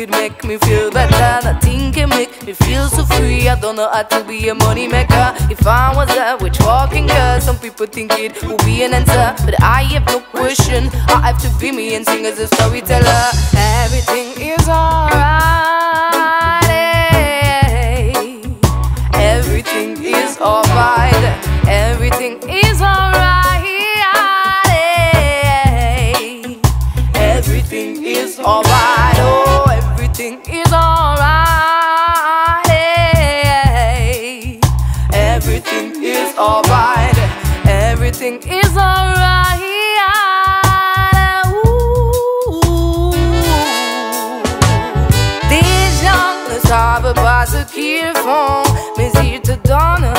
could make me feel better. Nothing can make me feel so free. I don't know how to be a money maker. If I was a witch walking girl, some people think it would be an answer, but I have no question. I have to be me and sing as a storyteller. Everything is alright, eh? Everything is alright. Everything is alright, eh? Everything is alright. Oh, everything is alright, eh? Everything is alright. Everything is alright. Savent pas ce qu'ils font, mais ils te donnent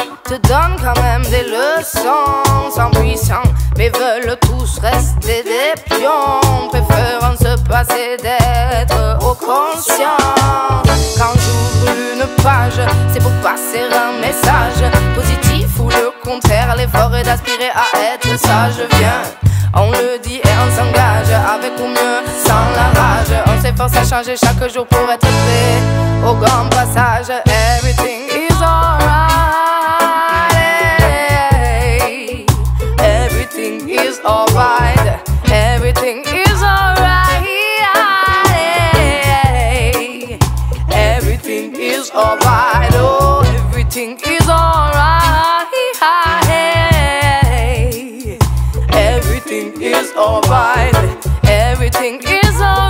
quand même des leçons. Sans puissants, mais veulent tous rester des pions, préférant se passer d'être au conscient. Quand j'ouvre une page, c'est pour passer un message positif ou le contraire, l'effort est d'aspirer à être sage. Viens, on le dit et on s'engage, avec ou mieux sans la rage. On s'efforce à changer chaque jour pour être prêt au grand passage. Everything is alright, eh? Everything is alright. Everything is alright, eh? Everything is alright. Oh, everything is alright, eh? Everything is alright. Everything is alright.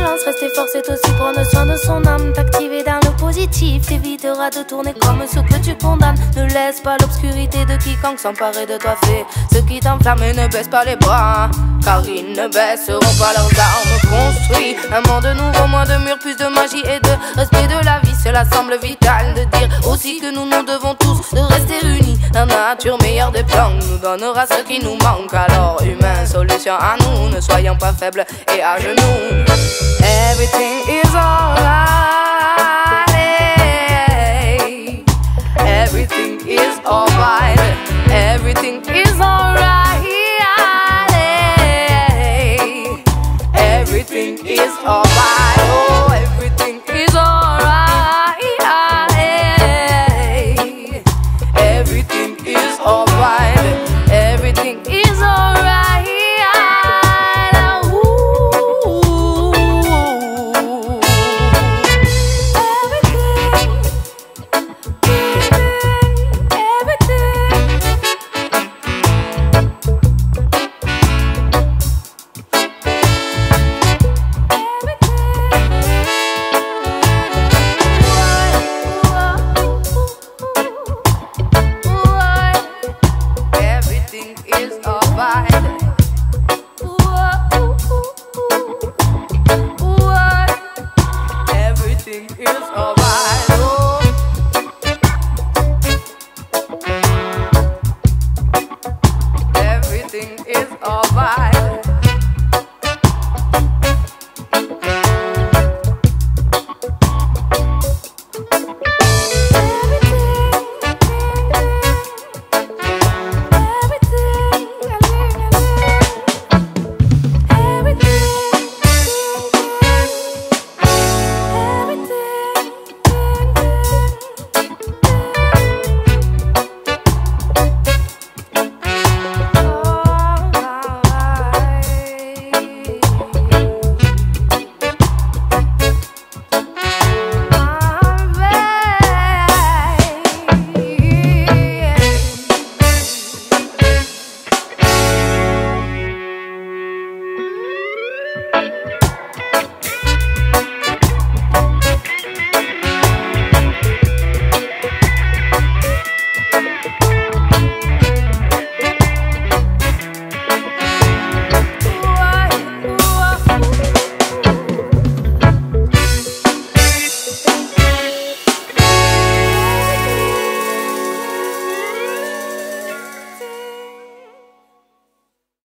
De tourner comme ceux que tu condamnes. Ne laisse pas l'obscurité de quiconque s'emparer de toi. Fais ceux qui t'enflamment et ne baissent pas les bras, car ils ne baisseront pas leurs armes. Construis un monde nouveau, moins de murs, plus de magie et de respect de la vie. Cela semble vital de dire aussi que nous devons tous de rester unis. La nature meilleure des plans nous donnera ce qui nous manque. Alors humains, solution à nous, ne soyons pas faibles et à genoux. Everything is alright. Everything is alright. Everything is alright. Everything is alright. Oh, everything is alright. Everything is alright. Everything is alright. Everything is alright.